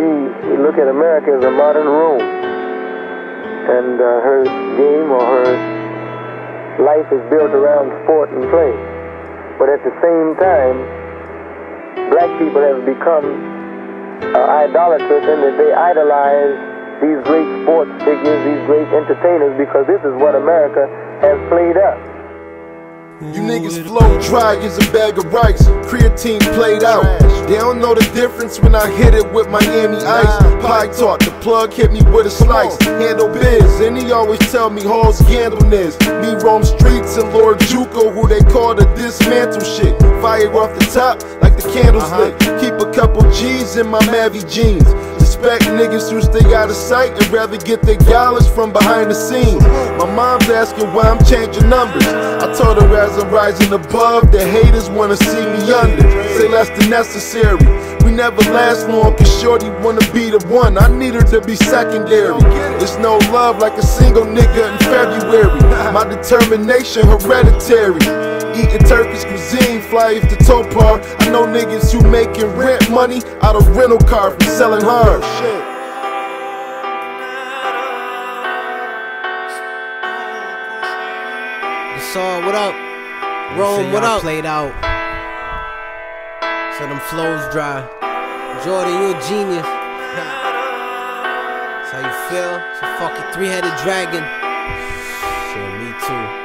we look at America as a modern Rome, and her game or her life is built around sport and play. But at the same time, black people have become idolatrous in that they idolize these great sports figures, these great entertainers, because this is what America has played up. You niggas flow dry as a bag of rice, creatine played out. They don't know the difference when I hit it with Miami Ice. Pie tart, the plug hit me with a slice. Handle biz, and he always tell me all scandal is. Me, Rome Streetz, and Lord Juco, who they call the dismantle shit. Fire off the top like the candles lit. Keep a couple G's in my Mavy jeans. Respect niggas who stay out of sight and rather get their dollars from behind the scenes. My mom's asking why I'm changing numbers. I told her as I'm rising above, the haters wanna see me under. Say less than necessary. We never last long, cause shorty wanna be the one. I need her to be secondary. It's no love like a single nigga in February. My determination hereditary. Eating Turkish cuisine, fly off the topar. I know niggas who making rent money out of rental car from selling hard. Desar, what up? Rome, what up? Played out. So them flows dry. Jordan, you a genius. That's how you feel. It's a fucking three-headed dragon. Shit, me too.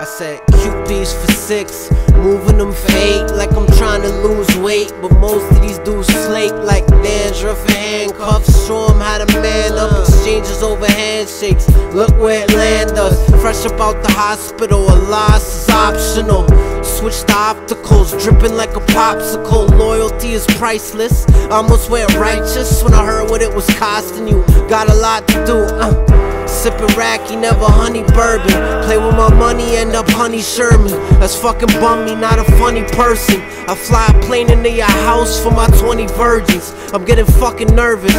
I said QB's for 6, moving them fake like I'm trying to lose weight. But most of these dudes slake like dandruff and handcuffs. Show them how to man up, exchanges over handshakes. Look where it land us, fresh up out the hospital, a loss is optional. Switch to opticals, dripping like a popsicle. Loyalty is priceless, I almost went righteous when I heard what it was costing you. Got a lot to do, Sippin' Racky, never honey bourbon. Play with my money, end up honey Sherman. That's fucking bummy, not a funny person. I fly a plane into your house for my 20 virgins. I'm getting fucking nervous,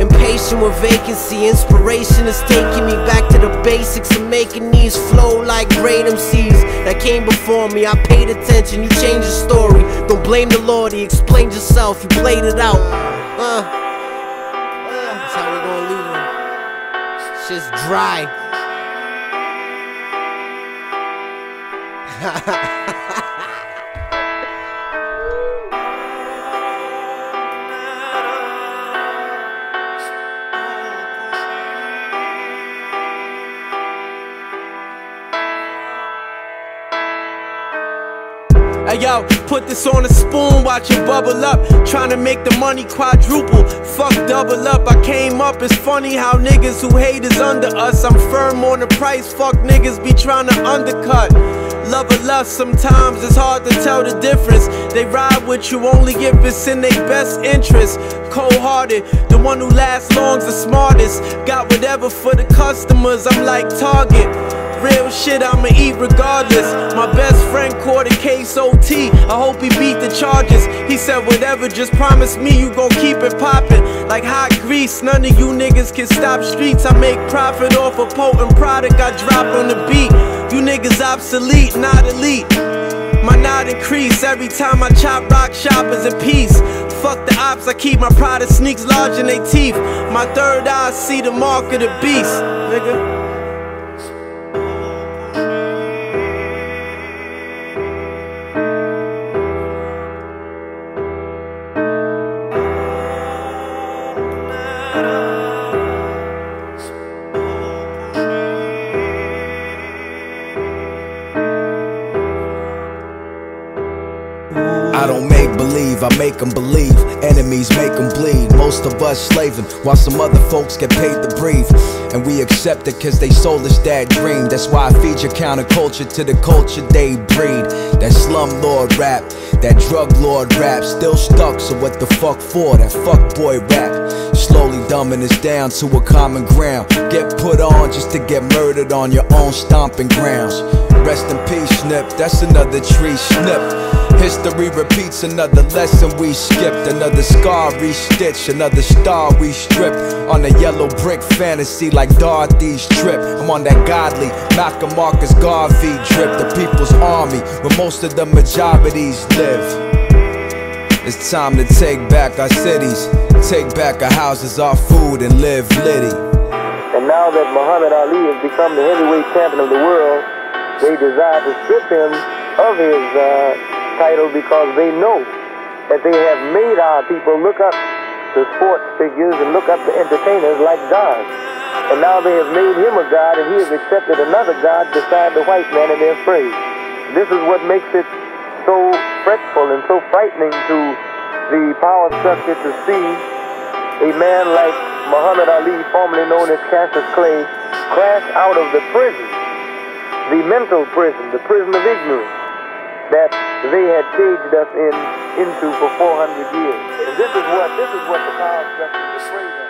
impatient with vacancy. Inspiration is taking me back to the basics and making these flow like great MCs that came before me. I paid attention, you changed your story. Don't blame the Lord, he explained yourself, you played it out. That's how we gonna leave him. Shit's dry. Hey yo, put this on a spoon, watch it bubble up. Trying to make the money quadruple, fuck double up. I came up, it's funny how niggas who hate is under us. I'm firm on the price, fuck niggas be trying to undercut. Love or lust, sometimes it's hard to tell the difference. They ride with you only if it's in their best interest. Cold-hearted, the one who lasts long's the smartest. Got whatever for the customers, I'm like Target. Real shit, I'ma eat regardless. My best friend caught a case OT. I hope he beat the charges. He said whatever, just promise me you gon' keep it poppin' like hot grease. None of you niggas can stop streets. I make profit off a potent product I drop on the beat. You niggas obsolete, not elite. My knot increase every time I chop rock shoppers in peace. Fuck the ops, I keep my Prada sneaks large in they teeth. My third eye see the mark of the beast, nigga. I don't make believe, I make them believe. Enemies make them bleed. Most of us slaving, while some other folks get paid to breathe. And we accept it cause they sold us that dream. That's why I feature counterculture to the culture they breed. That slumlord rap, that drug lord rap. Still stuck, so what the fuck for that fuckboy rap? Slowly dumbing us down to a common ground. Get put on just to get murdered on your own stomping grounds. Rest in peace, Snip, that's another tree snipped. History repeats another lesson we skipped. Another scar re-stitched, another star we stripped. On a yellow brick fantasy like Dorothy's trip. I'm on that godly Malcolm, Marcus Garvey drip. The people's army, where most of the majorities live. It's time to take back our cities, take back our houses, our food, and live litty. And now that Muhammad Ali has become the heavyweight champion of the world, they desire to strip him of his title because they know that they have made our people look up to sports figures and look up to entertainers like gods. And now they have made him a god, and he has accepted another god beside the white man in their praise. This is what makes it so fretful and so frightening to the power structure to see a man like Muhammad Ali, formerly known as Cassius Clay, crash out of the prison, the mental prison, the prison of ignorance that they had caged us into for 400 years. And this is what the power structure is afraid of.